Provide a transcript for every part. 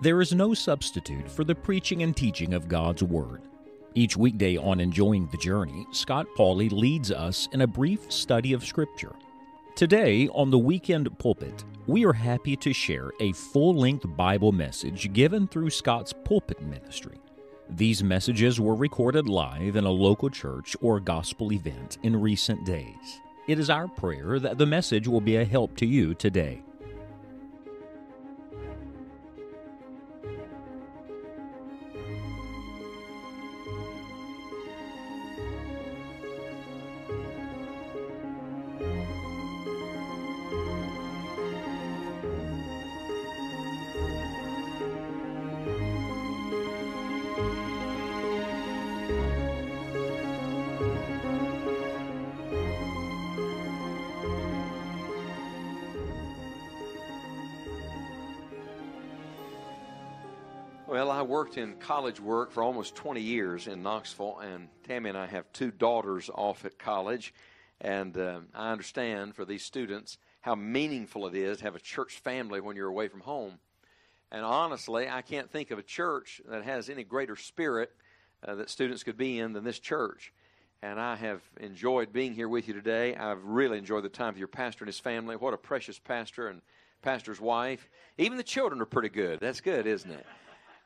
There is no substitute for the preaching and teaching of God's Word. Each weekday on Enjoying the Journey, Scott Pauley leads us in a brief study of Scripture. Today on the Weekend Pulpit, we are happy to share a full-length Bible message given through Scott's pulpit ministry. These messages were recorded live in a local church or gospel event in recent days. It is our prayer that the message will be a help to you today. Well, I worked in college work for almost 20 years in Knoxville, and Tammy and I have two daughters off at college, and I understand for these students how meaningful it is to have a church family when you're away from home. And honestly, I can't think of a church that has any greater spirit that students could be in than this church. And I have enjoyed being here with you today. I've really enjoyed the time with your pastor and his family. What a precious pastor and pastor's wife. Even the children are pretty good. That's good, isn't it?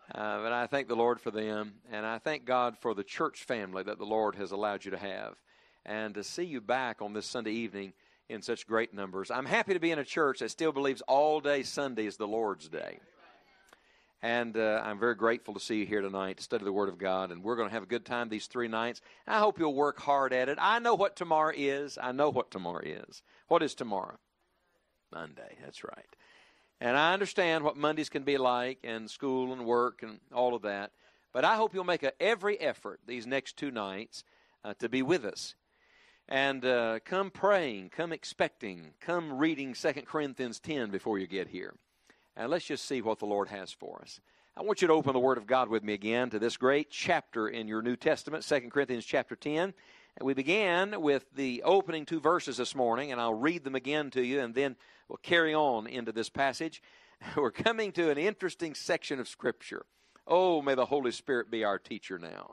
But I thank the Lord for them, and I thank God for the church family that the Lord has allowed you to have, and to see you back on this Sunday evening in such great numbers. I'm happy to be in a church that still believes all day Sunday is the Lord's day, and I'm very grateful to see you here tonight to study the Word of God, and we're going to have a good time these three nights. I hope you'll work hard at it. I know what tomorrow is. I know what tomorrow is. What is tomorrow? Monday, that's right. And I understand what Mondays can be like, and school and work and all of that. But I hope you'll make every effort these next two nights to be with us. And come praying, come expecting, come reading 2 Corinthians 10 before you get here. And let's just see what the Lord has for us. I want you to open the Word of God with me again to this great chapter in your New Testament, 2 Corinthians chapter 10. And we began with the opening two verses this morning, and I'll read them again to you, and then we'll carry on into this passage. We're coming to an interesting section of Scripture. Oh, may the Holy Spirit be our teacher now.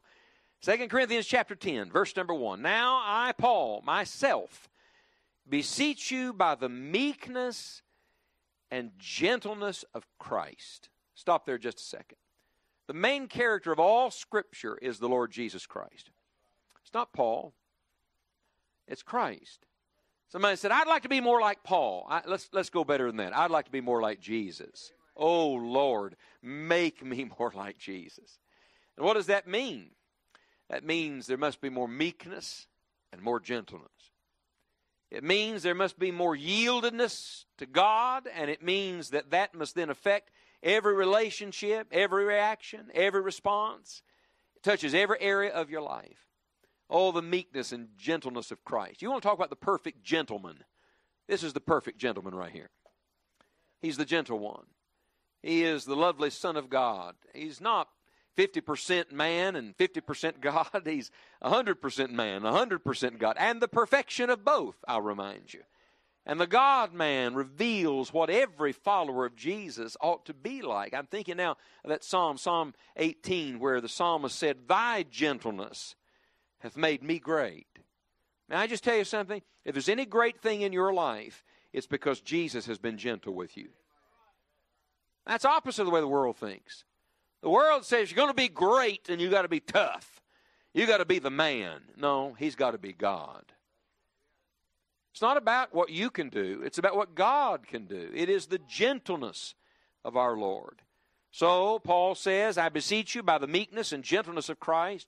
2 Corinthians chapter 10, verse number 1. Now I, Paul, myself, beseech you by the meekness and gentleness of Christ. Stop there just a second. The main character of all Scripture is the Lord Jesus Christ. It's not Paul. It's Christ. Somebody said, I'd like to be more like Paul. Let's go better than that. I'd like to be more like Jesus. Oh, Lord, make me more like Jesus. And what does that mean? That means there must be more meekness and more gentleness. It means there must be more yieldedness to God, and it means that that must then affect every relationship, every reaction, every response. It touches every area of your life. Oh, the meekness and gentleness of Christ. You want to talk about the perfect gentleman. This is the perfect gentleman right here. He's the gentle one. He is the lovely Son of God. He's not 50% man and 50% God. He's 100% man, 100% God. And the perfection of both, I'll remind you. And the God-man reveals what every follower of Jesus ought to be like. I'm thinking now of that psalm, Psalm 18, where the psalmist said, Thy gentleness hath made me great. Now, I just tell you something. If there's any great thing in your life, it's because Jesus has been gentle with you. That's opposite of the way the world thinks. The world says you're going to be great and you got to be tough. You got to be the man. No, he's got to be God. It's not about what you can do. It's about what God can do. It is the gentleness of our Lord. So Paul says, I beseech you by the meekness and gentleness of Christ,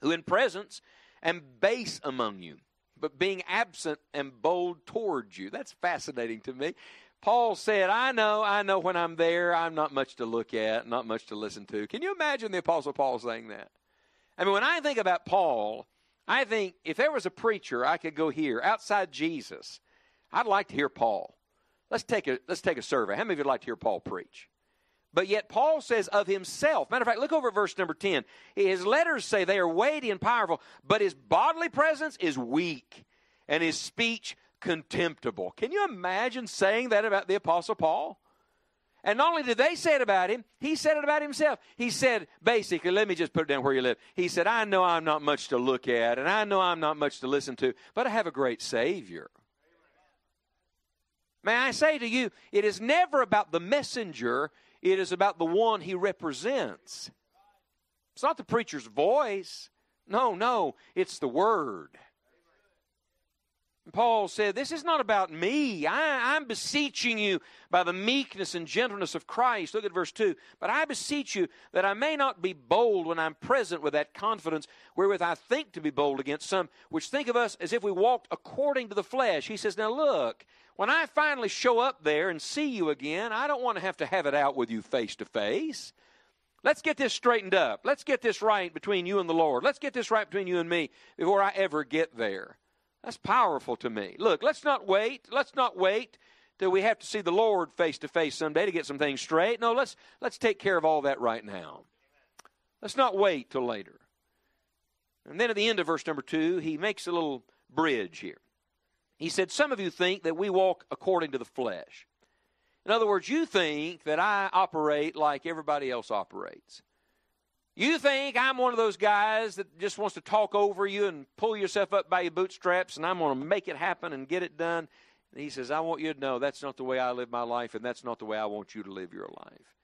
who in presence am base among you, but being absent am bold toward you. That's fascinating to me. Paul said, I know when I'm there, I'm not much to look at, not much to listen to. Can you imagine the Apostle Paul saying that? I mean, when I think about Paul, I think if there was a preacher I could go hear outside Jesus, I'd like to hear Paul. Let's take a survey. How many of you would like to hear Paul preach? But yet Paul says of himself, matter of fact, look over at verse number 10. His letters say they are weighty and powerful, but his bodily presence is weak and his speech contemptible. Can you imagine saying that about the Apostle Paul? And not only did they say it about him, he said it about himself. He said, basically, let me just put it down where you live. He said, I know I'm not much to look at, and I know I'm not much to listen to, but I have a great Savior. May I say to you, it is never about the messenger. It is about the one he represents. It's not the preacher's voice. No, no, it's the word. And Paul said, this is not about me. I'm beseeching you by the meekness and gentleness of Christ. Look at verse 2. But I beseech you that I may not be bold when I'm present with that confidence wherewith I think to be bold against some, which think of us as if we walked according to the flesh. He says, now look, when I finally show up there and see you again, I don't want to have it out with you face to face. Let's get this straightened up. Let's get this right between you and the Lord. Let's get this right between you and me before I ever get there. That's powerful to me. Look, let's not wait. Let's not wait till we have to see the Lord face to face someday to get some things straight. No, let's take care of all that right now. Let's not wait till later. And then at the end of verse number 2, he makes a little bridge here. He said, some of you think that we walk according to the flesh. In other words, you think that I operate like everybody else operates. You think I'm one of those guys that just wants to talk over you and pull yourself up by your bootstraps, and I'm going to make it happen and get it done. And he says, I want you to know that's not the way I live my life, and that's not the way I want you to live your life.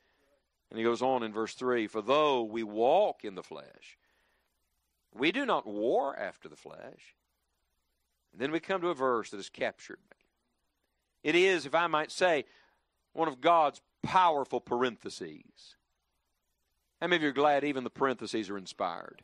And he goes on in verse 3, for though we walk in the flesh, we do not war after the flesh. And then we come to a verse that has captured me. It is, if I might say, one of God's powerful parentheses. How many of you are glad even the parentheses are inspired?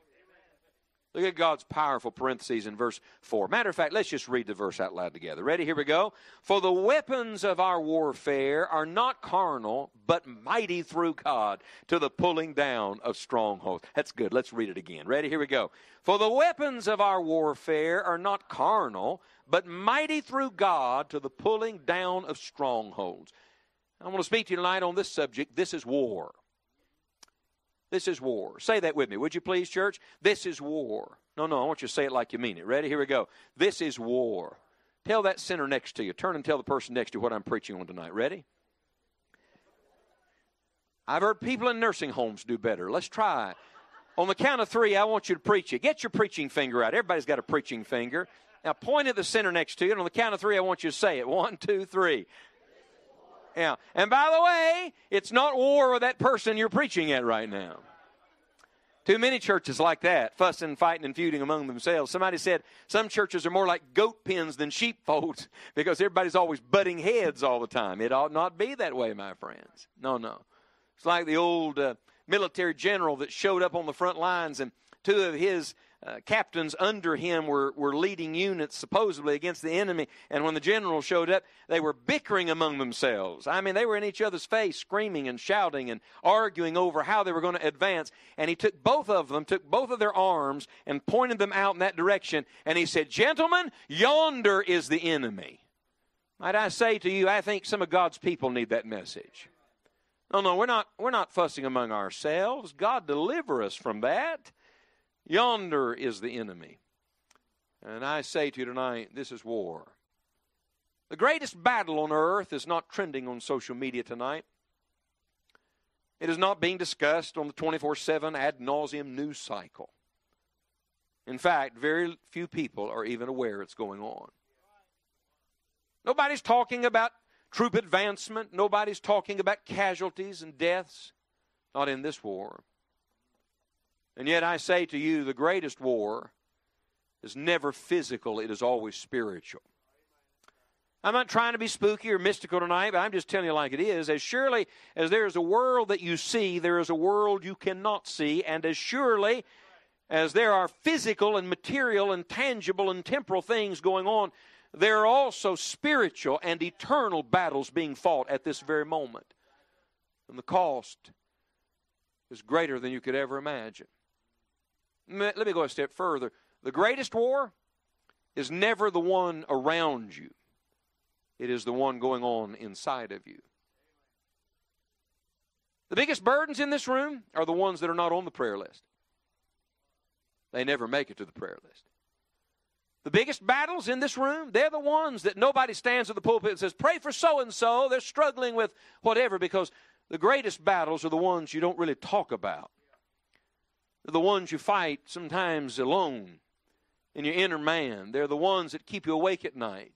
Look at God's powerful parentheses in verse 4. Matter of fact, let's just read the verse out loud together. Ready? Here we go. For the weapons of our warfare are not carnal, but mighty through God to the pulling down of strongholds. That's good. Let's read it again. Ready? Here we go. For the weapons of our warfare are not carnal, but mighty through God to the pulling down of strongholds. I want to speak to you tonight on this subject. This is war. This is war. Say that with me, would you please, church? This is war. No, no, I want you to say it like you mean it. Ready? Here we go. This is war. Tell that sinner next to you. Turn and tell the person next to you what I'm preaching on tonight. Ready? I've heard people in nursing homes do better. Let's try. On the count of 3, I want you to preach it. Get your preaching finger out. Everybody's got a preaching finger. Now point at the sinner next to you, and on the count of 3, I want you to say it. 1, 2, 3. Yeah. And by the way, it's not war with that person you're preaching at right now. Too many churches like that, fussing, fighting, and feuding among themselves. Somebody said some churches are more like goat pens than sheepfolds because everybody's always butting heads all the time. It ought not be that way, my friends. No, no. It's like the old military general that showed up on the front lines, and 2 of his captains under him were leading units supposedly against the enemy, and when the general showed up, they were bickering among themselves. I mean, they were in each other's face, screaming and shouting and arguing over how they were going to advance. And he took both of them, took both of their arms, and pointed them out in that direction, and he said, gentlemen, yonder is the enemy. Might I say to you, I think some of God's people need that message. No, no, we're not fussing among ourselves. God deliver us from that. Yonder is the enemy. And I say to you tonight, this is war. The greatest battle on earth is not trending on social media tonight. It is not being discussed on the 24/7 ad nauseum news cycle. In fact, very few people are even aware it's going on. Nobody's talking about troop advancement. Nobody's talking about casualties and deaths. Not in this war. And yet I say to you, the greatest war is never physical. It is always spiritual. I'm not trying to be spooky or mystical tonight, but I'm just telling you like it is. As surely as there is a world that you see, there is a world you cannot see. And as surely as there are physical and material and tangible and temporal things going on, there are also spiritual and eternal battles being fought at this very moment. And the cost is greater than you could ever imagine. Let me go a step further. The greatest war is never the one around you. It is the one going on inside of you. The biggest burdens in this room are the ones that are not on the prayer list. They never make it to the prayer list. The biggest battles in this room, they're the ones that nobody stands at the pulpit and says, pray for so-and-so. They're struggling with whatever, because the greatest battles are the ones you don't really talk about. They're the ones you fight sometimes alone in your inner man. They're the ones that keep you awake at night.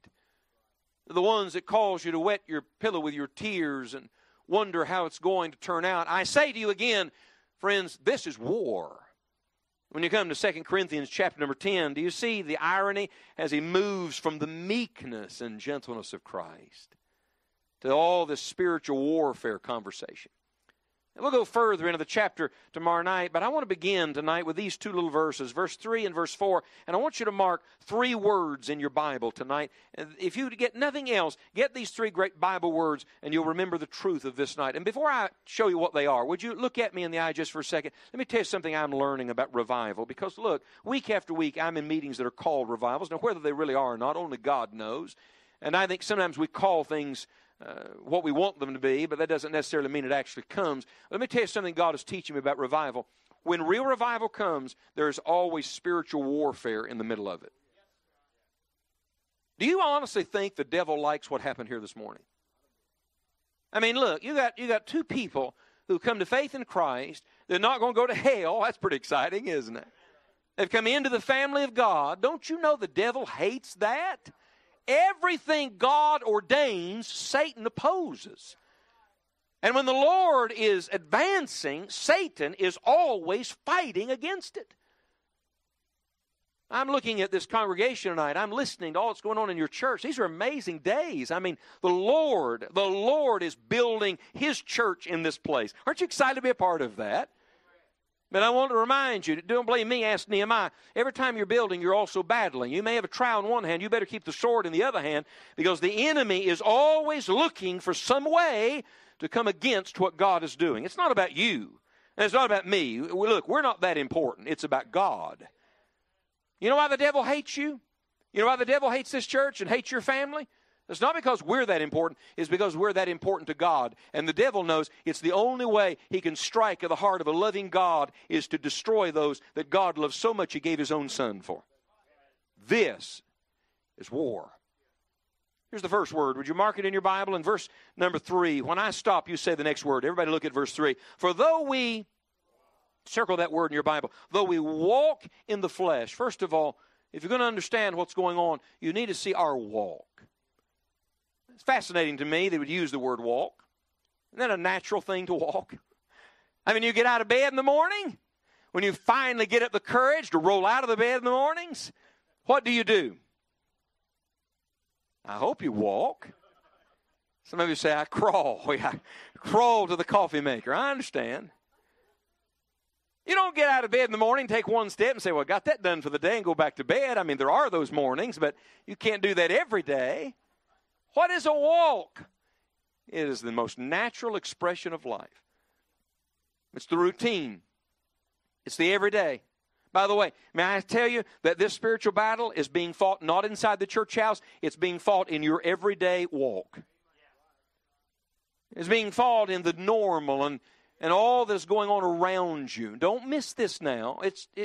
They're the ones that cause you to wet your pillow with your tears and wonder how it's going to turn out. I say to you again, friends, this is war. When you come to 2 Corinthians chapter number 10, do you see the irony as he moves from the meekness and gentleness of Christ to all this spiritual warfare conversation? And we'll go further into the chapter tomorrow night, but I want to begin tonight with these two little verses, verse 3 and verse 4, and I want you to mark three words in your Bible tonight. If you get nothing else, get these three great Bible words, and you'll remember the truth of this night. And before I show you what they are, would you look at me in the eye just for a second? Let me tell you something I'm learning about revival, because look, week after week I'm in meetings that are called revivals. Now, whether they really are or not, only God knows. And I think sometimes we call things what we want them to be, but that doesn't necessarily mean it actually comes. Let me tell you something God is teaching me about revival. When real revival comes, there is always spiritual warfare in the middle of it. Do you honestly think the devil likes what happened here this morning? I mean, look, you got two people who come to faith in Christ. They're not going to go to hell. That's pretty exciting, isn't it? They've come into the family of God. Don't you know the devil hates that? Everything God ordains, Satan opposes. And when the Lord is advancing, Satan is always fighting against it. I'm looking at this congregation tonight. I'm listening to all that's going on in your church. These are amazing days. I mean, the Lord is building His church in this place. Aren't you excited to be a part of that? But I want to remind you, don't blame me, ask Nehemiah. Every time you're building, you're also battling. You may have a trowel in one hand. You better keep the sword in the other hand, because the enemy is always looking for some way to come against what God is doing. It's not about you, and it's not about me. Look, we're not that important. It's about God. You know why the devil hates you? You know why the devil hates this church and hates your family? It's not because we're that important. It's because we're that important to God. And the devil knows it's the only way he can strike at the heart of a loving God is to destroy those that God loves so much He gave His own Son for. This is war. Here's the first word. Would you mark it in your Bible? In verse number 3, when I stop, you say the next word. Everybody look at verse 3. For though we, circle that word in your Bible, though we walk in the flesh. First of all, if you're going to understand what's going on, you need to see our walk. It's fascinating to me they would use the word walk. Isn't that a natural thing to walk? I mean, you get out of bed in the morning. When you finally get up the courage to roll out of the bed in the mornings, what do? I hope you walk. Some of you say, I crawl. Yeah, I crawl to the coffee maker. I understand. You don't get out of bed in the morning, take one step and say, well, I got that done for the day and go back to bed. I mean, there are those mornings, but you can't do that every day. What is a walk? It is the most natural expression of life. It's the routine. It's the everyday. By the way, may I tell you that this spiritual battle is being fought not inside the church house. It's being fought in your everyday walk. It's being fought in the normal and all that's going on around you. Don't miss this now.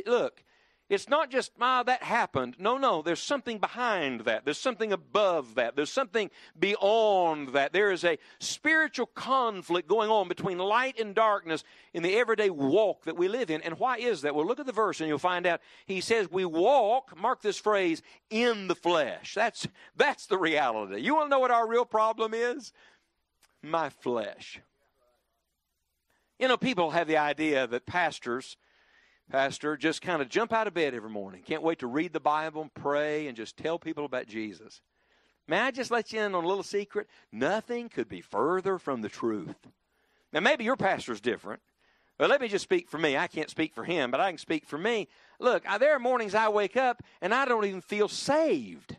Look. It's not just, that happened. No, there's something behind that. There's something above that. There's something beyond that. There is a spiritual conflict going on between light and darkness in the everyday walk that we live in. And why is that? Well, look at the verse and you'll find out. He says we walk, mark this phrase, in the flesh. That's the reality. You want to know what our real problem is? My flesh. You know, people have the idea that Pastor, just kind of jump out of bed every morning. Can't wait to read the Bible and pray and just tell people about Jesus. May I just let you in on a little secret? Nothing could be further from the truth. Now, maybe your pastor's different, but let me just speak for me. I can't speak for him, but I can speak for me. Look, there are mornings I wake up and I don't even feel saved.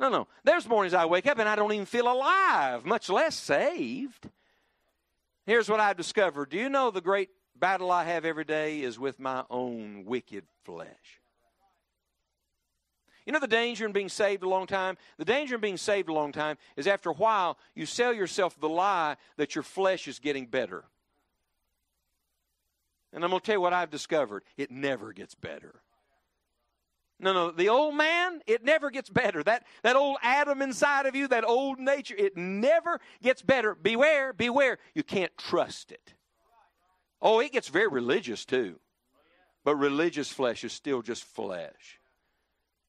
No. There's mornings I wake up and I don't even feel alive, much less saved. Here's what I've discovered. Do you know the great battle I have every day is with my own wicked flesh? You know the danger in being saved a long time? The danger in being saved a long time is after a while you sell yourself the lie that your flesh is getting better. And I'm going to tell you what I've discovered. It never gets better. No, the old man, it never gets better. That old Adam inside of you, that old nature, it never gets better. Beware, beware. You can't trust it. Oh, it gets very religious too. But religious flesh is still just flesh.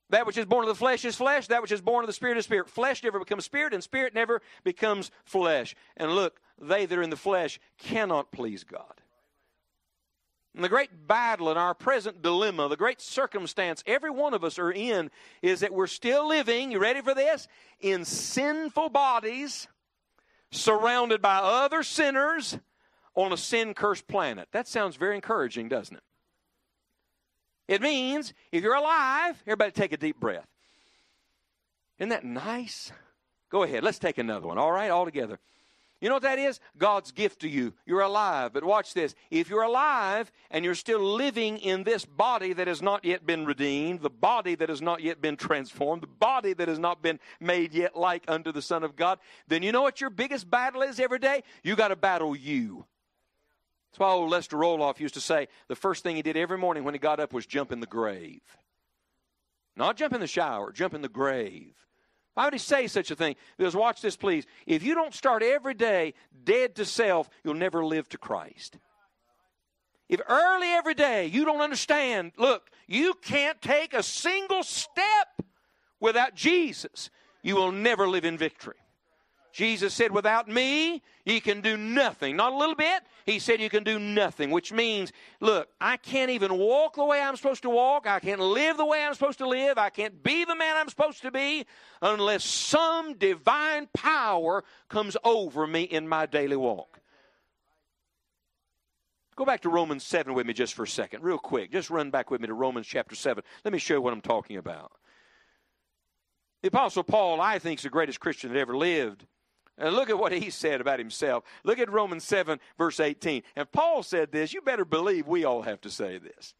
That which is born of the flesh is flesh. That which is born of the spirit is spirit. Flesh never becomes spirit, and spirit never becomes flesh. And look, they that are in the flesh cannot please God. And the great battle in our present dilemma, the great circumstance every one of us are in, is that we're still living, you ready for this, in sinful bodies, surrounded by other sinners on a sin-cursed planet. That sounds very encouraging, doesn't it? It means if you're alive, everybody take a deep breath. Isn't that nice? Go ahead, let's take another one, all right, all together. You know what that is? God's gift to you. You're alive. But watch this. If you're alive and you're still living in this body that has not yet been redeemed, the body that has not yet been transformed, the body that has not been made yet like unto the Son of God, then you know what your biggest battle is every day? You got to battle you. That's why old Lester Roloff used to say the first thing he did every morning when he got up was jump in the grave. Not jump in the shower, jump in the grave. Why would he say such a thing? Because watch this, please. If you don't start every day dead to self, you'll never live to Christ. If early every day you don't understand, look, you can't take a single step without Jesus, you will never live in victory. Jesus said, without me, you can do nothing. Not a little bit. He said you can do nothing, which means, look, I can't even walk the way I'm supposed to walk. I can't live the way I'm supposed to live. I can't be the man I'm supposed to be unless some divine power comes over me in my daily walk. Go back to Romans 7 with me just for a second, real quick. Just run back with me to Romans chapter 7. Let me show you what I'm talking about. The Apostle Paul, I think, is the greatest Christian that ever lived. And look at what he said about himself. Look at Romans 7, verse 18. And Paul said this. You better believe we all have to say this.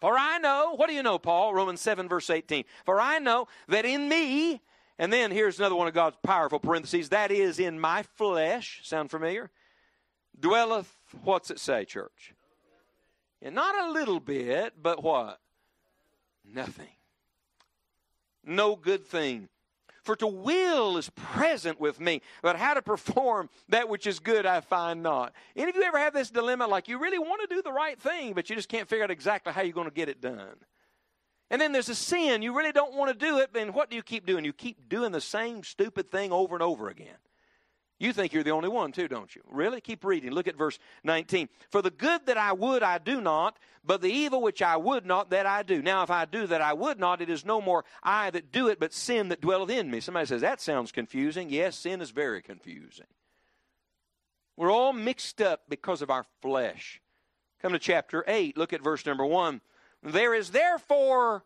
For I know, what do you know, Paul? Romans 7, verse 18. For I know that in me, and then here's another one of God's powerful parentheses, that is in my flesh, sound familiar? Dwelleth, what's it say, church? And not a little bit, but what? Nothing. No good thing. For to will is present with me, but how to perform that which is good I find not. Any of you ever have this dilemma like you really want to do the right thing, but you just can't figure out exactly how you're going to get it done? And then there's a sin. You really don't want to do it, then what do you keep doing? You keep doing the same stupid thing over and over again. You think you're the only one too, don't you? Really? Keep reading. Look at verse 19. For the good that I would I do not, but the evil which I would not that I do. Now if I do that I would not, it is no more I that do it, but sin that dwelleth in me. Somebody says, that sounds confusing. Yes, sin is very confusing. We're all mixed up because of our flesh. Come to chapter 8. Look at verse number 1. There is therefore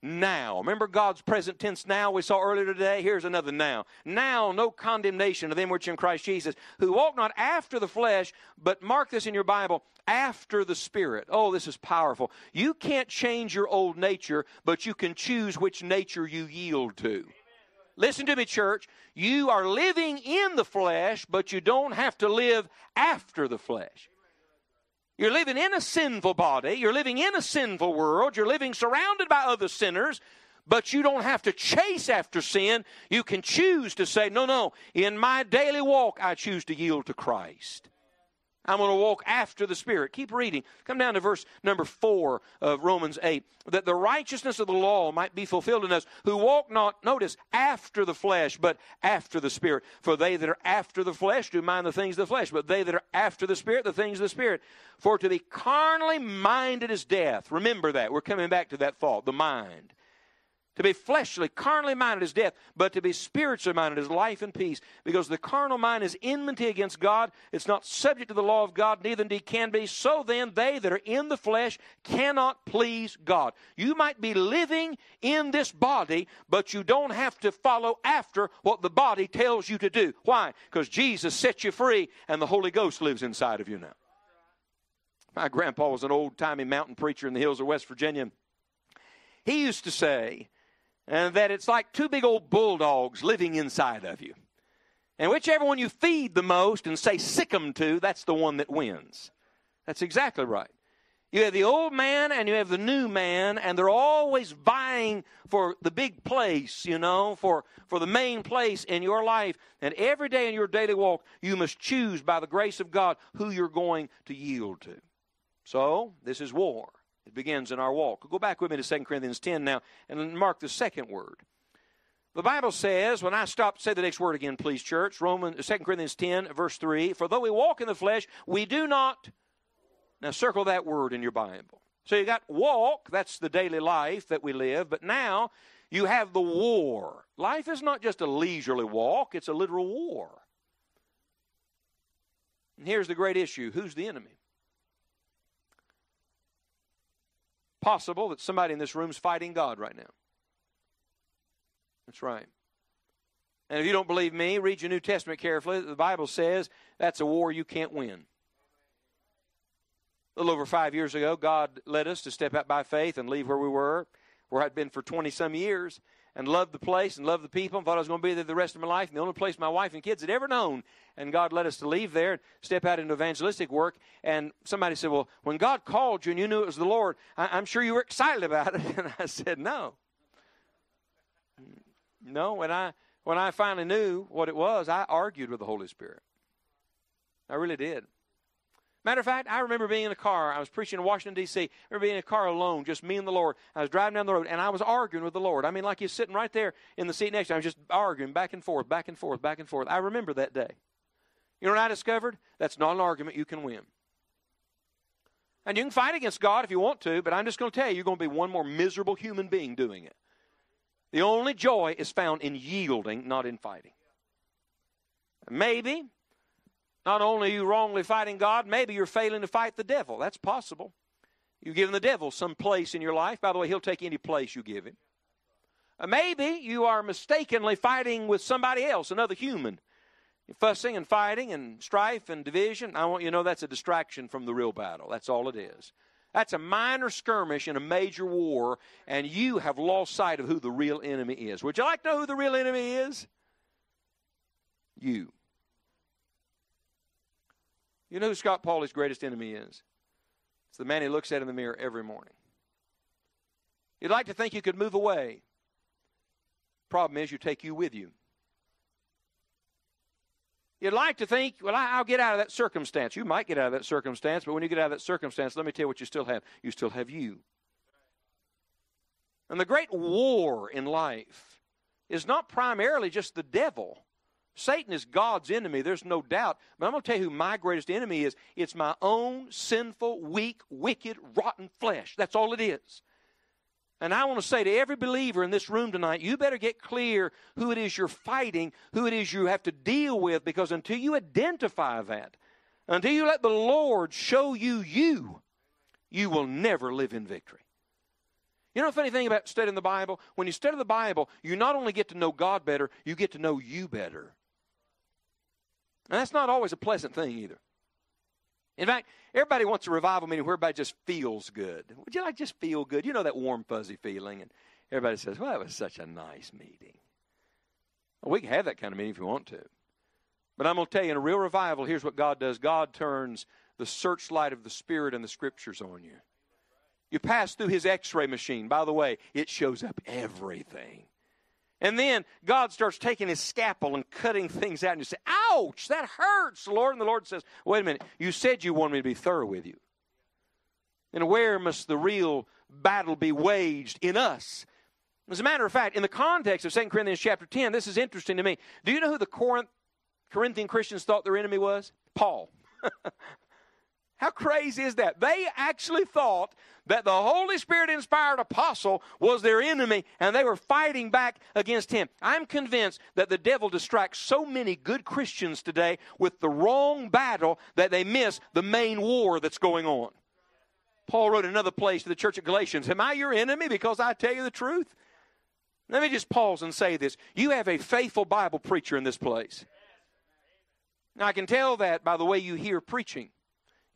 now. Remember God's present tense now we saw earlier today? Here's another now. Now no condemnation to them which are in Christ Jesus, who walk not after the flesh, but mark this in your Bible, after the Spirit. Oh, this is powerful. You can't change your old nature, but you can choose which nature you yield to. Listen to me, church. You are living in the flesh, but you don't have to live after the flesh. You're living in a sinful body. You're living in a sinful world. You're living surrounded by other sinners. But you don't have to chase after sin. You can choose to say, no. In my daily walk, I choose to yield to Christ. I'm going to walk after the Spirit. Keep reading. Come down to verse number 4 of Romans 8. That the righteousness of the law might be fulfilled in us who walk not, notice, after the flesh, but after the Spirit. For they that are after the flesh do mind the things of the flesh, but they that are after the Spirit, the things of the Spirit. For to be carnally minded is death. Remember that. We're coming back to that thought, the mind. To be fleshly, carnally minded is death, but to be spiritually minded is life and peace. Because the carnal mind is enmity against God. It's not subject to the law of God, neither indeed can be. So then, they that are in the flesh cannot please God. You might be living in this body, but you don't have to follow after what the body tells you to do. Why? Because Jesus set you free, and the Holy Ghost lives inside of you now. My grandpa was an old-timey mountain preacher in the hills of West Virginia. He used to say and that it's like two big old bulldogs living inside of you. And whichever one you feed the most and say sick 'em to, that's the one that wins. That's exactly right. You have the old man and you have the new man, and they're always vying for the big place, you know, for the main place in your life. And every day in your daily walk, you must choose by the grace of God who you're going to yield to. So, this is war. It begins in our walk. Go back with me to 2 Corinthians 10 now and mark the second word. The Bible says, when I stop, say the next word again, please, church. 2 Corinthians 10, verse 3, for though we walk in the flesh, we do not. Now, circle that word in your Bible. So you got walk, that's the daily life that we live, but now you have the war. Life is not just a leisurely walk, it's a literal war. And here's the great issue. Who's the enemy? Possible that somebody in this room's fighting God right now. That's right. And if you don't believe me, read your New Testament carefully. The Bible says that's a war you can't win. A little over 5 years ago, God led us to step out by faith and leave where we were, where I'd been for 20-some years, and loved the place and loved the people and thought I was going to be there the rest of my life, and the only place my wife and kids had ever known. And God led us to leave there and step out into evangelistic work. And somebody said, well, when God called you and you knew it was the Lord, I'm sure you were excited about it. And I said, no. No, when I finally knew what it was, I argued with the Holy Spirit. I really did. Matter of fact, I remember being in a car. I was preaching in Washington, D.C. I remember being in a car alone, just me and the Lord. I was driving down the road, and I was arguing with the Lord. I mean, like he's sitting right there in the seat next to me. I was just arguing back and forth, back and forth, back and forth. I remember that day. You know what I discovered? That's not an argument you can win. And you can fight against God if you want to, but I'm just going to tell you, you're going to be one more miserable human being doing it. The only joy is found in yielding, not in fighting. Maybe. Not only are you wrongly fighting God, maybe you're failing to fight the devil. That's possible. You've given the devil some place in your life. By the way, he'll take any place you give him. Maybe you are mistakenly fighting with somebody else, another human. You're fussing and fighting and strife and division. I want you to know that's a distraction from the real battle. That's all it is. That's a minor skirmish in a major war, and you have lost sight of who the real enemy is. Would you like to know who the real enemy is? You. You know who Scott Pauley's greatest enemy is? It's the man he looks at in the mirror every morning. You'd like to think you could move away. Problem is, you take you with you. You'd like to think, well, I'll get out of that circumstance. You might get out of that circumstance, but when you get out of that circumstance, let me tell you what you still have. You still have you. And the great war in life is not primarily just the devil. Satan is God's enemy, there's no doubt. But I'm going to tell you who my greatest enemy is. It's my own sinful, weak, wicked, rotten flesh. That's all it is. And I want to say to every believer in this room tonight, you better get clear who it is you're fighting, who it is you have to deal with, because until you identify that, until you let the Lord show you you, you will never live in victory. You know the funny thing about studying the Bible? When you study the Bible, you not only get to know God better, you get to know you better. And that's not always a pleasant thing either. In fact, everybody wants a revival meeting where everybody just feels good. Would you like to just feel good? You know that warm, fuzzy feeling. And everybody says, well, that was such a nice meeting. Well, we can have that kind of meeting if you want to. But I'm going to tell you, in a real revival, here's what God does. God turns the searchlight of the Spirit and the Scriptures on you. You pass through his x-ray machine. By the way, it shows up everything. And then God starts taking his scalpel and cutting things out. And you say, ouch, that hurts, Lord. And the Lord says, wait a minute, you said you wanted me to be thorough with you. And where must the real battle be waged? In us. As a matter of fact, in the context of 2 Corinthians chapter 10, this is interesting to me. Do you know who the Corinthian Christians thought their enemy was? Paul. How crazy is that? They actually thought that the Holy Spirit-inspired apostle was their enemy, and they were fighting back against him. I'm convinced that the devil distracts so many good Christians today with the wrong battle that they miss the main war that's going on. Paul wrote in another place to the church at Galatians, am I your enemy because I tell you the truth? Let me just pause and say this. You have a faithful Bible preacher in this place. Now, I can tell that by the way you hear preaching.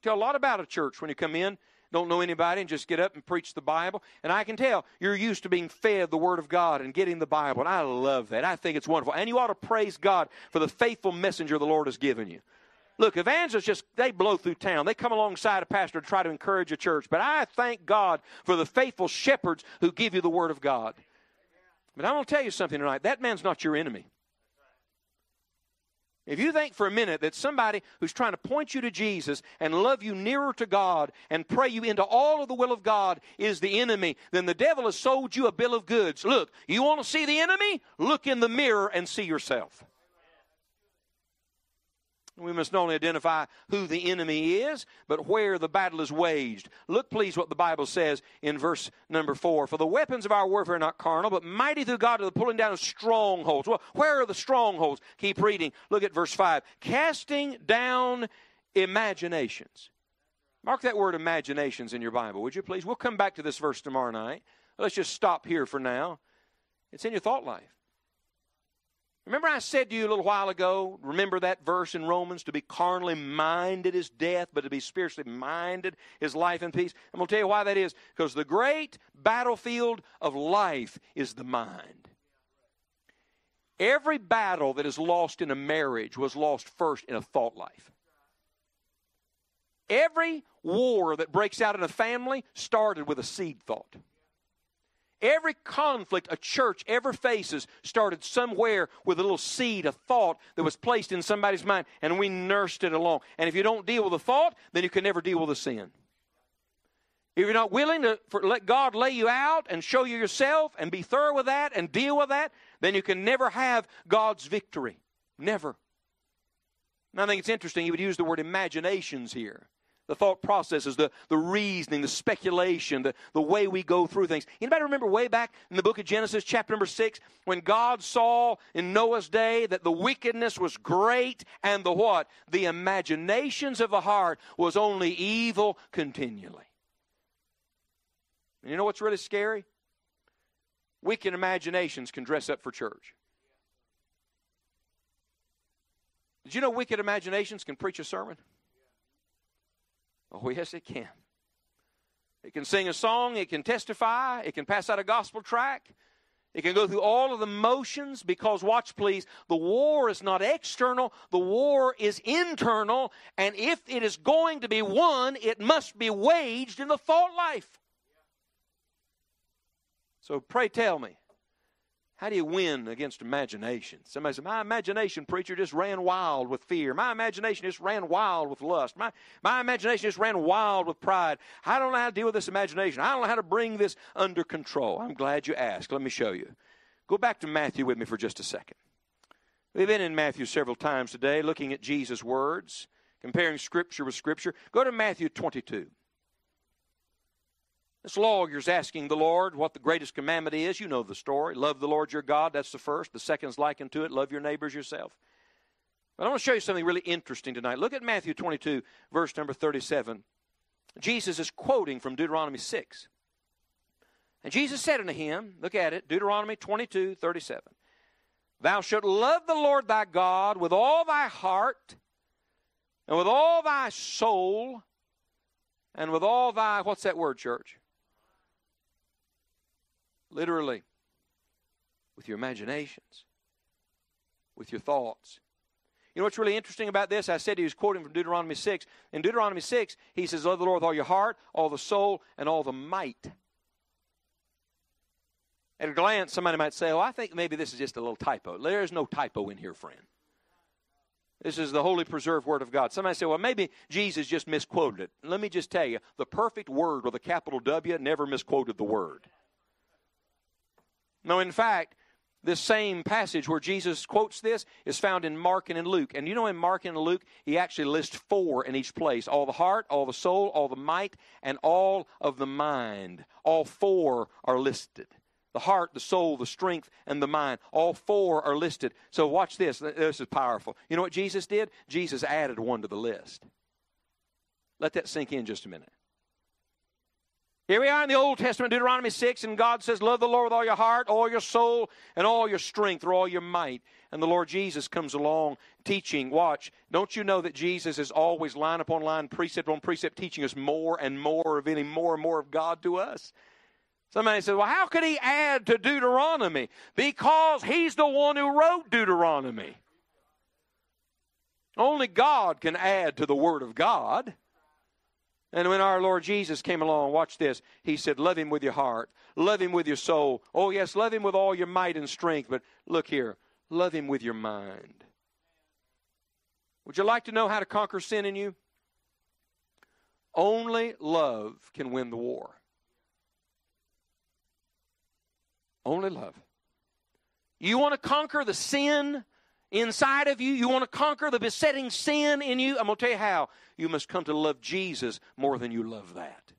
Tell a lot about a church when you come in. don't know anybody and just get up and preach the Bible. And I can tell you're used to being fed the Word of God and getting the Bible. And I love that. I think it's wonderful. And you ought to praise God for the faithful messenger the Lord has given you. Look, evangelists just, they blow through town. They come alongside a pastor to try to encourage a church. But I thank God for the faithful shepherds who give you the Word of God. But I'm going to tell you something tonight. That man's not your enemy. If you think for a minute that somebody who's trying to point you to Jesus and love you nearer to God and pray you into all of the will of God is the enemy, then the devil has sold you a bill of goods. Look, you want to see the enemy? Look in the mirror and see yourself. We must not only identify who the enemy is, but where the battle is waged. Look, please, what the Bible says in verse number 4. For the weapons of our warfare are not carnal, but mighty through God to the pulling down of strongholds. Well, where are the strongholds? Keep reading. Look at verse 5. Casting down imaginations. Mark that word imaginations in your Bible, would you please? We'll come back to this verse tomorrow night. Let's just stop here for now. It's in your thought life. Remember I said to you a little while ago, remember that verse in Romans, to be carnally minded is death, but to be spiritually minded is life and peace. I'm going to tell you why that is. Because the great battlefield of life is the mind. Every battle that is lost in a marriage was lost first in a thought life. Every war that breaks out in a family started with a seed thought. Every conflict a church ever faces started somewhere with a little seed, a thought that was placed in somebody's mind, and we nursed it along. And if you don't deal with the thought, then you can never deal with the sin. If you're not willing to let God lay you out and show you yourself and be thorough with that and deal with that, then you can never have God's victory. Never. And I think it's interesting, he would use the word imaginations here. The thought processes, the reasoning, the speculation, the way we go through things. Anybody remember way back in the book of Genesis, chapter number 6, when God saw in Noah's day that the wickedness was great and the what? The imaginations of the heart was only evil continually. And you know what's really scary? Wicked imaginations can dress up for church. Did you know wicked imaginations can preach a sermon? Oh, yes, it can. It can sing a song. It can testify. It can pass out a gospel tract. It can go through all of the motions because, watch please, the war is not external. The war is internal. And if it is going to be won, it must be waged in the thought life. So pray tell me, how do you win against imagination? Somebody said, my imagination, preacher, just ran wild with fear. My imagination just ran wild with lust. My imagination just ran wild with pride. I don't know how to deal with this imagination. I don't know how to bring this under control. I'm glad you asked. Let me show you. Go back to Matthew with me for just a second. We've been in Matthew several times today looking at Jesus' words, comparing Scripture with Scripture. Go to Matthew 22. This lawyer's asking the Lord what the greatest commandment is. You know the story. Love the Lord your God. That's the first. The second is likened to it. Love your neighbors yourself. But I want to show you something really interesting tonight. Look at Matthew 22, verse number 37. Jesus is quoting from Deuteronomy 6. And Jesus said unto him, look at it, Deuteronomy 22, 37. Thou shalt love the Lord thy God with all thy heart and with all thy soul and with all thy, what's that word, church? Literally, with your imaginations, with your thoughts. You know what's really interesting about this? I said he was quoting from Deuteronomy 6. In Deuteronomy 6, he says, love the Lord with all your heart, all the soul, and all the might. At a glance, somebody might say, oh, I think maybe this is just a little typo. There is no typo in here, friend. This is the holy preserved word of God. Somebody say, well, maybe Jesus just misquoted it. Let me just tell you, the perfect word with a capital W never misquoted the word. No, in fact, this same passage where Jesus quotes this is found in Mark and in Luke. And you know in Mark and Luke, he actually lists 4 in each place. All the heart, all the soul, all the might, and all of the mind. All 4 are listed. The heart, the soul, the strength, and the mind. All 4 are listed. So watch this. This is powerful. You know what Jesus did? Jesus added one to the list. Let that sink in just a minute. Here we are in the Old Testament, Deuteronomy 6, and God says, love the Lord with all your heart, all your soul, and all your strength, or all your might. And the Lord Jesus comes along teaching. Watch. Don't you know that Jesus is always line upon line, precept on precept, teaching us more and more, revealing more and more of God to us? Somebody says, well, how could he add to Deuteronomy? Because he's the one who wrote Deuteronomy. Only God can add to the Word of God. And when our Lord Jesus came along, watch this, he said, love him with your heart, love him with your soul. Oh, yes, love him with all your might and strength, but look here, love him with your mind. Would you like to know how to conquer sin in you? Only love can win the war. Only love. You want to conquer the sin inside of you, you want to conquer the besetting sin in you? I'm going to tell you how. You must come to love Jesus more than you love that.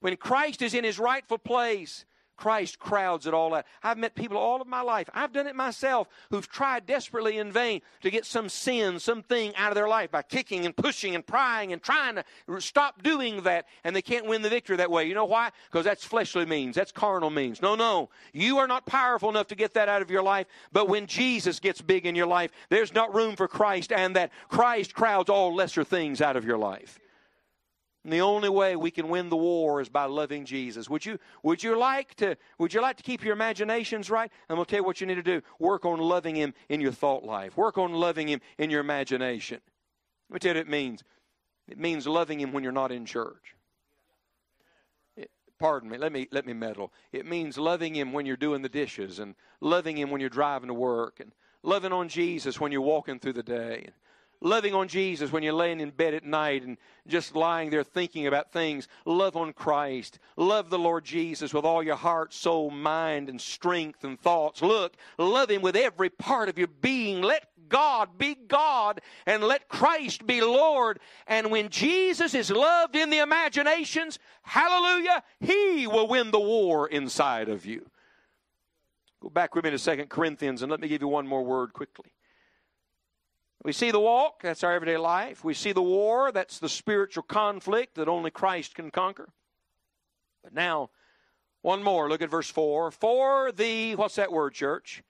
When Christ is in his rightful place, Christ crowds it all out. I've met people all of my life. I've done it myself who've tried desperately in vain to get some sin, something out of their life by kicking and pushing and prying and trying to stop doing that, and they can't win the victory that way. You know why? Because that's fleshly means. That's carnal means. No. You are not powerful enough to get that out of your life, but when Jesus gets big in your life, there's not room for Christ, and that Christ crowds all lesser things out of your life. And the only way we can win the war is by loving Jesus. Would you like to keep your imaginations right? I'm going to tell you what you need to do. Work on loving him in your thought life. Work on loving him in your imagination. Let me tell you what it means. It means loving him when you're not in church. Pardon me. Let me meddle. It means loving him when you're doing the dishes, and loving him when you're driving to work, and loving on Jesus when you're walking through the day. And loving on Jesus when you're laying in bed at night and just lying there thinking about things. Love on Christ. Love the Lord Jesus with all your heart, soul, mind, and strength and thoughts. Look, love him with every part of your being. Let God be God and let Christ be Lord. And when Jesus is loved in the imaginations, hallelujah, he will win the war inside of you. Go back with me to 2 Corinthians and let me give you one more word quickly. We see the walk, that's our everyday life. We see the war, that's the spiritual conflict that only Christ can conquer. But now, one more. Look at verse 4. For the, what's that word, church?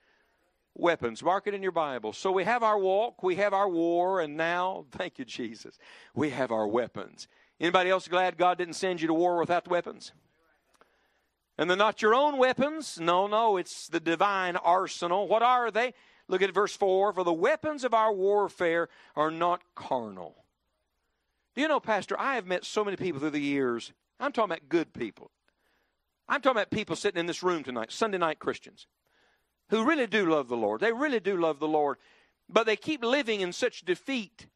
Weapons. Mark it in your Bible. So we have our walk, we have our war, and now, thank you, Jesus, we have our weapons. Anybody else glad God didn't send you to war without weapons? And they're not your own weapons. No, it's the divine arsenal. What are they? Look at verse 4. For the weapons of our warfare are not carnal. Do you know, Pastor, I have met so many people through the years. I'm talking about good people. I'm talking about people sitting in this room tonight, Sunday night Christians, who really do love the Lord. They really do love the Lord. But they keep living in such defeat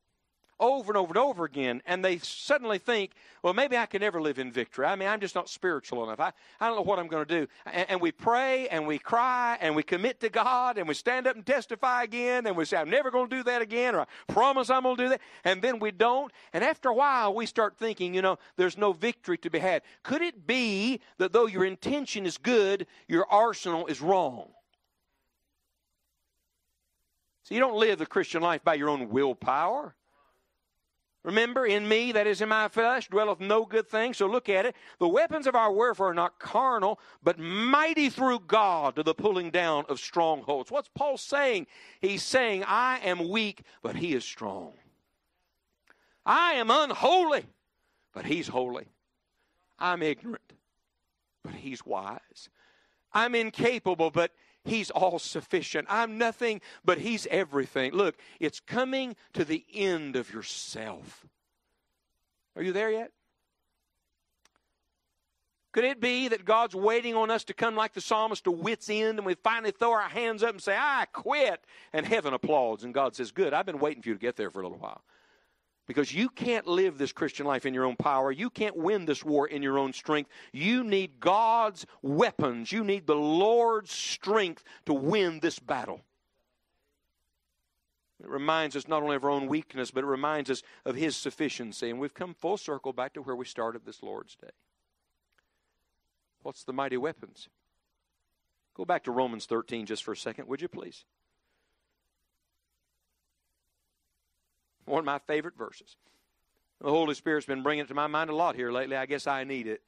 over and over and over again, and they suddenly think, well, maybe I can never live in victory. I mean, I'm just not spiritual enough. I don't know what I'm going to do. And we pray, and we cry, and we commit to God, and we stand up and testify again, and we say, I'm never going to do that again, or I promise I'm going to do that, and then we don't. And after a while, we start thinking, there's no victory to be had. Could it be that though your intention is good, your arsenal is wrong? So you don't live the Christian life by your own willpower. Remember, in me, that is in my flesh, dwelleth no good thing. So look at it. The weapons of our warfare are not carnal, but mighty through God to the pulling down of strongholds. What's Paul saying? He's saying, I am weak, but he is strong. I am unholy, but he's holy. I'm ignorant, but he's wise. I'm incapable, but he's all-sufficient. I'm nothing, but he's everything. Look, it's coming to the end of yourself. Are you there yet? Could it be that God's waiting on us to come like the psalmist to wit's end, and we finally throw our hands up and say, I quit, and heaven applauds, and God says, good, I've been waiting for you to get there for a little while. Because you can't live this Christian life in your own power. You can't win this war in your own strength. You need God's weapons. You need the Lord's strength to win this battle. It reminds us not only of our own weakness, but it reminds us of his sufficiency. And we've come full circle back to where we started this Lord's Day. What's the mighty weapons? Go back to Romans 13 just for a second, would you please? One of my favorite verses. The Holy Spirit's been bringing it to my mind a lot here lately. I guess I need it.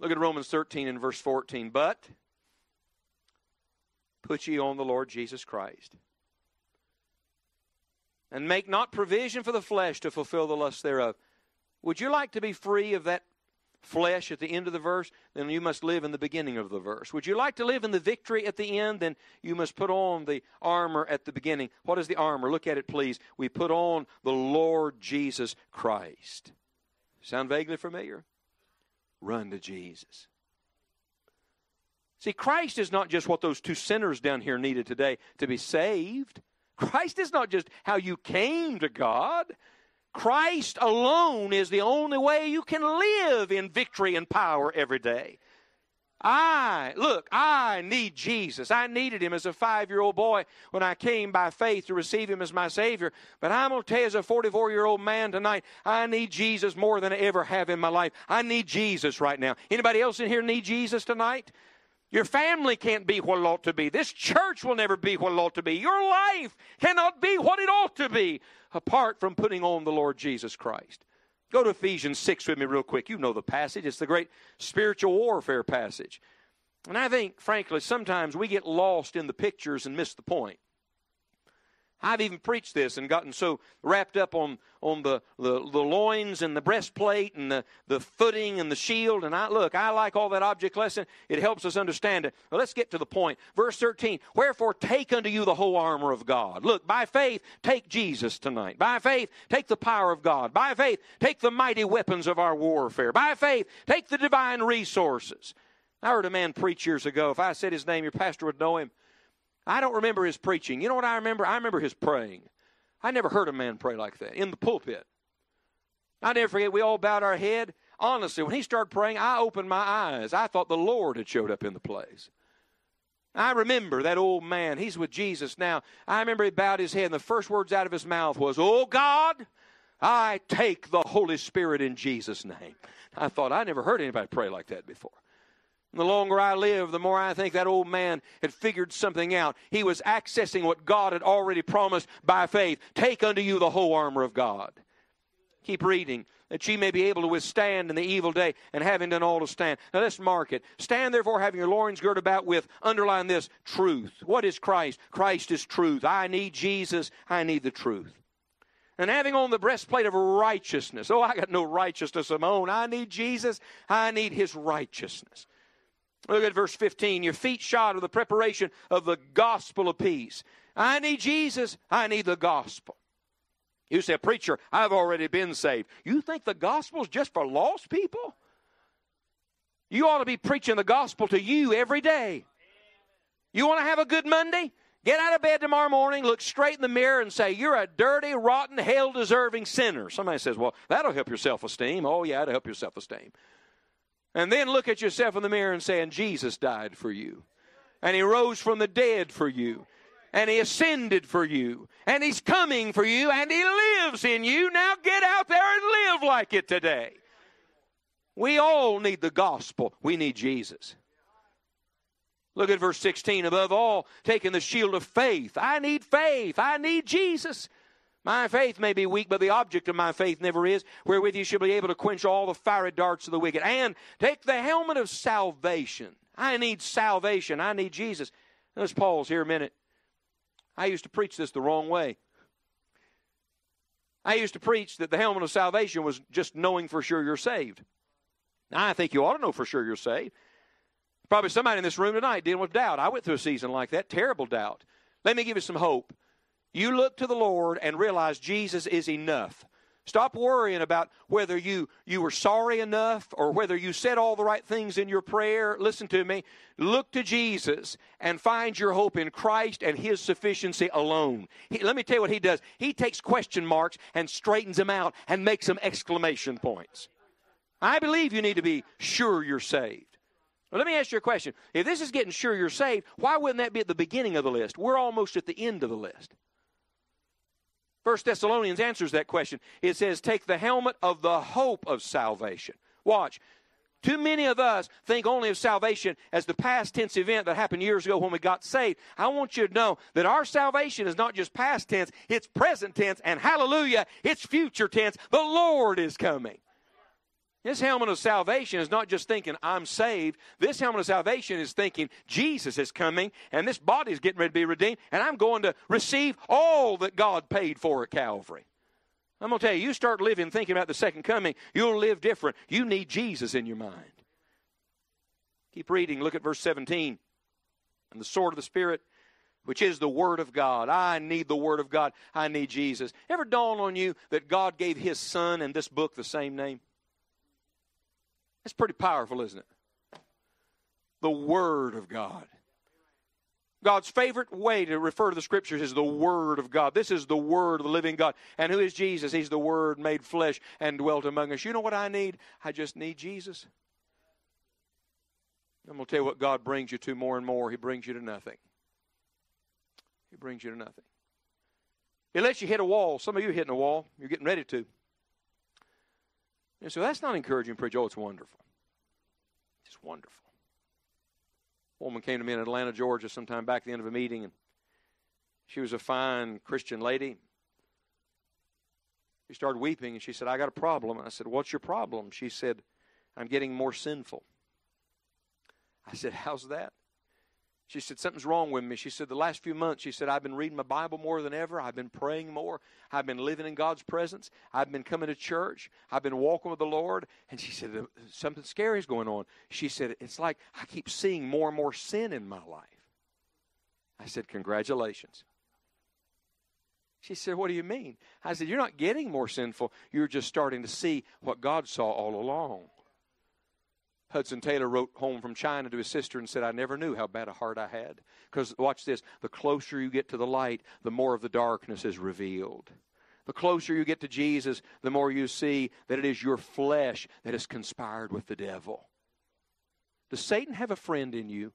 Look at Romans 13 and verse 14. But put ye on the Lord Jesus Christ, and make not provision for the flesh to fulfill the lust thereof. Would you like to be free of that flesh at the end of the verse? Then you must live in the beginning of the verse. Would you like to live in the victory at the end? Then you must put on the armor at the beginning. What is the armor? Look at it, please. We put on the Lord Jesus Christ. Sound vaguely familiar? Run to Jesus. See, Christ is not just what those two sinners down here needed today to be saved. Christ is not just how you came to God. Christ alone is the only way you can live in victory and power every day. I need Jesus. I needed Him as a 5-year-old boy when I came by faith to receive Him as my Savior. But I'm going to tell you, as a 44-year-old man tonight, I need Jesus more than I ever have in my life. I need Jesus right now. Anybody else in here need Jesus tonight? Your family can't be what it ought to be. This church will never be what it ought to be. Your life cannot be what it ought to be apart from putting on the Lord Jesus Christ. Go to Ephesians 6 with me real quick. You know the passage. It's the great spiritual warfare passage. And I think, frankly, sometimes we get lost in the pictures and miss the point. I've even preached this and gotten so wrapped up on the loins and the breastplate and the footing and the shield. And I like all that object lesson. It helps us understand it. Well, let's get to the point. Verse 13, wherefore take unto you the whole armor of God. Look, by faith, take Jesus tonight. By faith, take the power of God. By faith, take the mighty weapons of our warfare. By faith, take the divine resources. I heard a man preach years ago. If I said his name, your pastor would know him. I don't remember his preaching. You know what I remember? I remember his praying. I never heard a man pray like that in the pulpit. I never forget, we all bowed our head. Honestly, when he started praying, I opened my eyes. I thought the Lord had showed up in the place. I remember that old man. He's with Jesus now. I remember he bowed his head, and the first words out of his mouth was, "Oh God, I take the Holy Spirit in Jesus' name." I thought, I never heard anybody pray like that before. The longer I live, the more I think that old man had figured something out. He was accessing what God had already promised by faith. Take unto you the whole armor of God. Keep reading. That ye may be able to withstand in the evil day, and having done all to stand. Now let's mark it. Stand therefore, having your loins girt about with, underline this, truth. What is Christ? Christ is truth. I need Jesus. I need the truth. And having on the breastplate of righteousness. Oh, I got no righteousness of my own. I need Jesus. I need His righteousness. Look at verse 15. Your feet shod with the preparation of the gospel of peace. I need Jesus. I need the gospel. You say, preacher, I've already been saved. You think the gospel's just for lost people? You ought to be preaching the gospel to you every day. You want to have a good Monday? Get out of bed tomorrow morning, look straight in the mirror, and say, you're a dirty, rotten, hell-deserving sinner. Somebody says, well, that'll help your self-esteem. Oh, yeah, it'll help your self-esteem. And then look at yourself in the mirror and say, and Jesus died for you. And He rose from the dead for you. And He ascended for you. And He's coming for you. And He lives in you. Now get out there and live like it today. We all need the gospel. We need Jesus. Look at verse 16. Above all, taking the shield of faith. I need faith. I need Jesus. My faith may be weak, but the object of my faith never is, wherewith you shall be able to quench all the fiery darts of the wicked. And take the helmet of salvation. I need salvation. I need Jesus. Let's pause here a minute. I used to preach this the wrong way. I used to preach that the helmet of salvation was just knowing for sure you're saved. Now, I think you ought to know for sure you're saved. Probably somebody in this room tonight dealing with doubt. I went through a season like that, terrible doubt. Let me give you some hope. You look to the Lord and realize Jesus is enough. Stop worrying about whether you were sorry enough or whether you said all the right things in your prayer. Listen to me. Look to Jesus and find your hope in Christ and His sufficiency alone. Let me tell you what He does. He takes question marks and straightens them out and makes them exclamation points. I believe you need to be sure you're saved. Well, let me ask you a question. If this is getting sure you're saved, why wouldn't that be at the beginning of the list? We're almost at the end of the list. First Thessalonians answers that question. It says, take the helmet of the hope of salvation. Watch. Too many of us think only of salvation as the past tense event that happened years ago when we got saved. I want you to know that our salvation is not just past tense, it's present tense, and hallelujah, it's future tense. The Lord is coming. This helmet of salvation is not just thinking, I'm saved. This helmet of salvation is thinking, Jesus is coming, and this body is getting ready to be redeemed, and I'm going to receive all that God paid for at Calvary. I'm going to tell you, you start living thinking about the second coming, you'll live different. You need Jesus in your mind. Keep reading. Look at verse 17. And the sword of the Spirit, which is the Word of God. I need the Word of God. I need Jesus. Ever dawn on you that God gave His Son and this book the same name? That's pretty powerful, isn't it? The Word of God. God's favorite way to refer to the Scriptures is the Word of God. This is the Word of the living God. And who is Jesus? He's the Word made flesh and dwelt among us. You know what I need? I just need Jesus. I'm going to tell you what God brings you to more and more. He brings you to nothing. He brings you to nothing. It lets you hit a wall. Some of you are hitting a wall. You're getting ready to. And so that's not encouraging, preacher. Oh, it's wonderful. It's just wonderful. A woman came to me in Atlanta, Georgia, sometime back at the end of a meeting, and she was a fine Christian lady. She started weeping, and she said, I got a problem. And I said, what's your problem? She said, I'm getting more sinful. I said, how's that? She said, something's wrong with me. She said, the last few months, she said, I've been reading my Bible more than ever. I've been praying more. I've been living in God's presence. I've been coming to church. I've been walking with the Lord. And she said, something scary is going on. She said, it's like I keep seeing more and more sin in my life. I said, congratulations. She said, what do you mean? I said, you're not getting more sinful. You're just starting to see what God saw all along. Hudson Taylor wrote home from China to his sister and said, I never knew how bad a heart I had. Because, watch this, the closer you get to the light, the more of the darkness is revealed. The closer you get to Jesus, the more you see that it is your flesh that has conspired with the devil. Does Satan have a friend in you?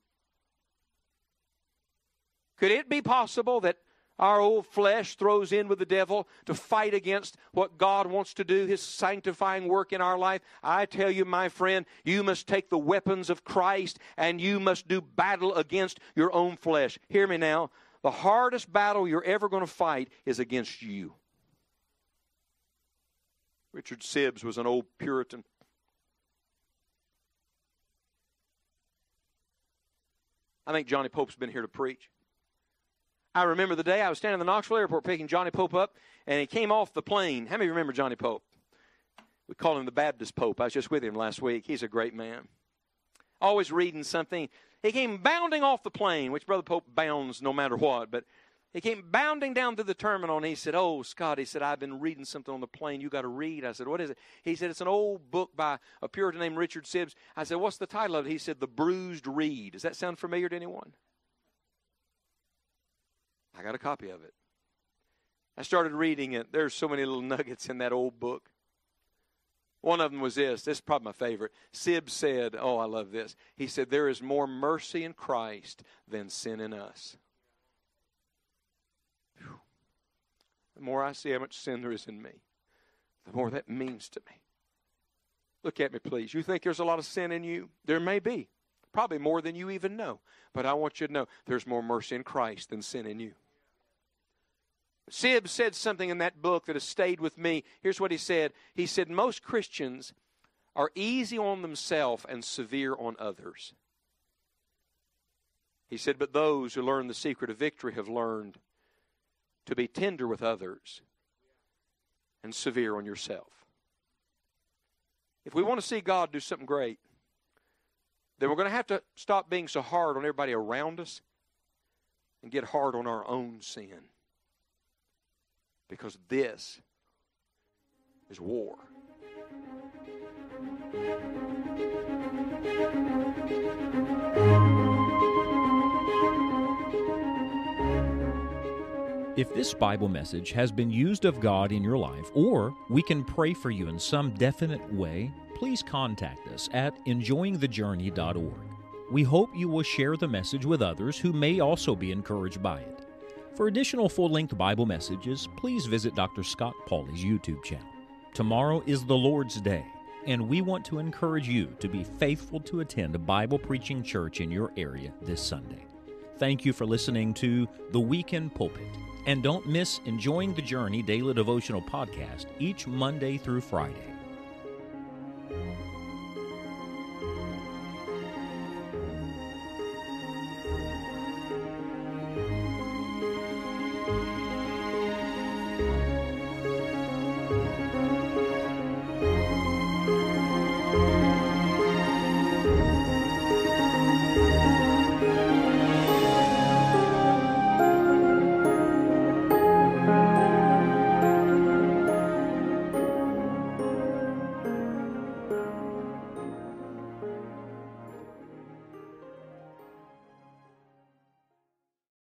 Could it be possible that our old flesh throws in with the devil to fight against what God wants to do, His sanctifying work in our life? I tell you, my friend, you must take the weapons of Christ and you must do battle against your own flesh. Hear me now. The hardest battle you're ever going to fight is against you. Richard Sibbes was an old Puritan. I think Johnny Pope's been here to preach. I remember the day I was standing in the Knoxville airport picking Johnny Pope up, and he came off the plane. How many remember Johnny Pope? We call him the Baptist Pope. I was just with him last week. He's a great man. Always reading something. He came bounding off the plane, which Brother Pope bounds no matter what, but he came bounding down to the terminal, and he said, oh, Scott, he said, I've been reading something on the plane you got to read. I said, what is it? He said, it's an old book by a Puritan named Richard Sibbes. I said, what's the title of it? He said, The Bruised Reed. Does that sound familiar to anyone? I got a copy of it. I started reading it. There's so many little nuggets in that old book. One of them was this. This is probably my favorite. Sibbes said, oh, I love this. He said, there is more mercy in Christ than sin in us. Whew. The more I see how much sin there is in me, the more that means to me. Look at me, please. You think there's a lot of sin in you? There may be. Probably more than you even know. But I want you to know there's more mercy in Christ than sin in you. Sibbes said something in that book that has stayed with me. Here's what he said. He said, most Christians are easy on themselves and severe on others. He said, but those who learn the secret of victory have learned to be tender with others and severe on yourself. If we want to see God do something great, then we're going to have to stop being so hard on everybody around us and get hard on our own sin. Because this is war. If this Bible message has been used of God in your life, or we can pray for you in some definite way, please contact us at enjoyingthejourney.org. We hope you will share the message with others who may also be encouraged by it. For additional full-length Bible messages, please visit Dr. Scott Pauley's YouTube channel. Tomorrow is the Lord's Day, and we want to encourage you to be faithful to attend a Bible preaching church in your area this Sunday. Thank you for listening to The Weekend Pulpit. And don't miss Enjoying the Journey Daily Devotional Podcast each Monday through Friday.